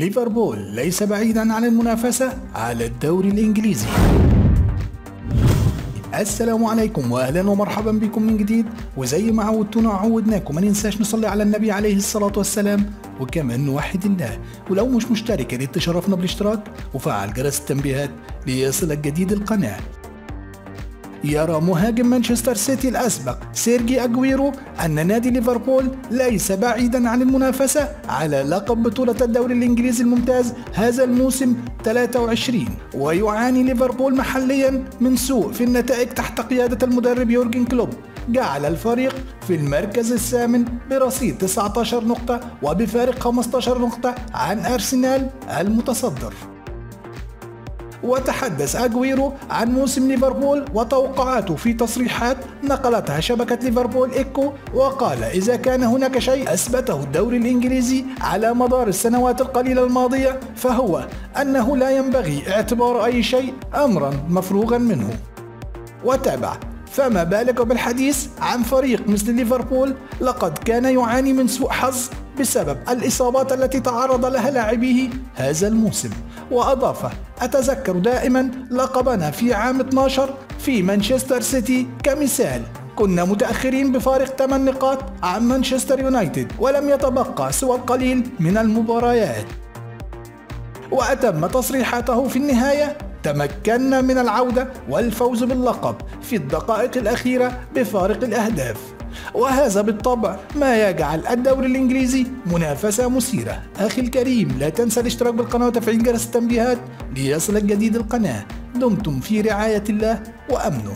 ليفربول ليس بعيدا عن المنافسة على الدوري الإنجليزي. السلام عليكم واهلا ومرحبا بكم من جديد، وزي ما عودتونا وعودناكم ما ننساش نصلي على النبي عليه الصلاة والسلام وكمان نوحد الله، ولو مش مشترك يا ريت تشرفنا بالاشتراك وفعل جرس التنبيهات ليصلك جديد القناة. يرى مهاجم مانشستر سيتي الأسبق سيرجي أجويرو أن نادي ليفربول ليس بعيدا عن المنافسة على لقب بطولة الدوري الإنجليزي الممتاز هذا الموسم 23، ويعاني ليفربول محليا من سوء في النتائج تحت قيادة المدرب يورجن كلوب، جعل الفريق في المركز الثامن برصيد 19 نقطة وبفارق 15 نقطة عن أرسنال المتصدر. وتحدث أجويرو عن موسم ليفربول وتوقعاته في تصريحات نقلتها شبكة ليفربول إيكو، وقال إذا كان هناك شيء أثبته الدوري الإنجليزي على مدار السنوات القليلة الماضية فهو أنه لا ينبغي اعتبار أي شيء أمرا مفروغا منه. وتابع فما بالك بالحديث عن فريق مثل ليفربول، لقد كان يعاني من سوء حظ بسبب الإصابات التي تعرض لها لاعبيه هذا الموسم، وأضاف أتذكر دائما لقبنا في عام 12 في مانشستر سيتي كمثال، كنا متأخرين بفارق 8 نقاط عن مانشستر يونايتد ولم يتبقى سوى القليل من المباريات. وأتم تصريحاته في النهاية تمكنا من العودة والفوز باللقب في الدقائق الأخيرة بفارق الأهداف، وهذا بالطبع ما يجعل الدوري الإنجليزي منافسة مثيرة. أخي الكريم لا تنسى الاشتراك بالقناة وتفعيل جرس التنبيهات ليصلك جديد القناة. دمتم في رعاية الله وأمنه.